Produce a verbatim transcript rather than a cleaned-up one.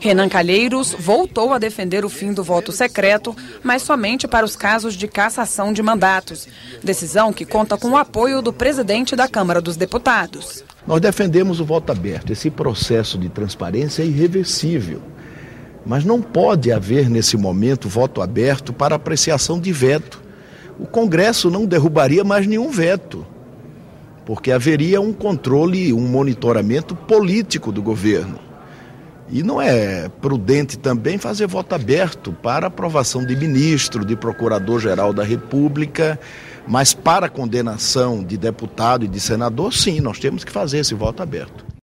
Renan Calheiros voltou a defender o fim do voto secreto, mas somente para os casos de cassação de mandatos. Decisão que conta com o apoio do presidente da Câmara dos Deputados. Nós defendemos o voto aberto. Esse processo de transparência é irreversível. Mas não pode haver, nesse momento, voto aberto para apreciação de veto. O Congresso não derrubaria mais nenhum veto, porque haveria um controle, um monitoramento político do governo. E não é prudente também fazer voto aberto para aprovação de ministro, de procurador-geral da República, mas para condenação de deputado e de senador, sim, nós temos que fazer esse voto aberto.